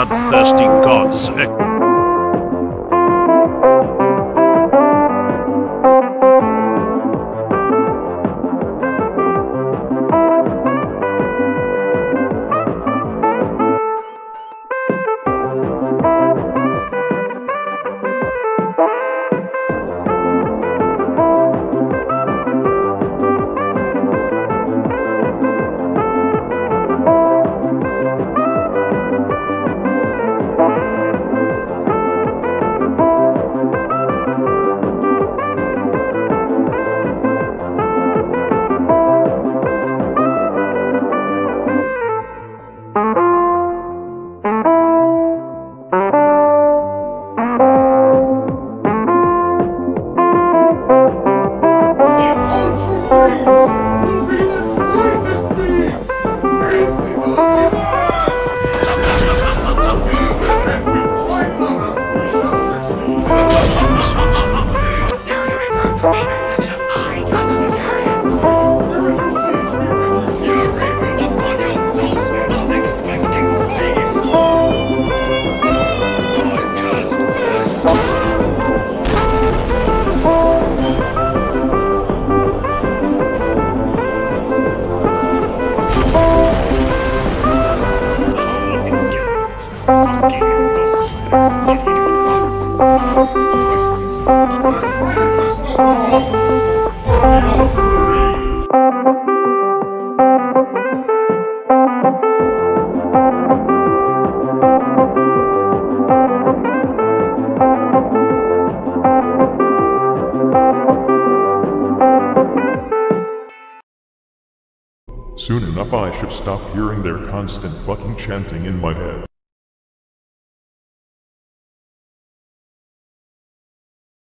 Bloodthirsty gods. Soon enough I should stop hearing their constant fucking chanting in my head.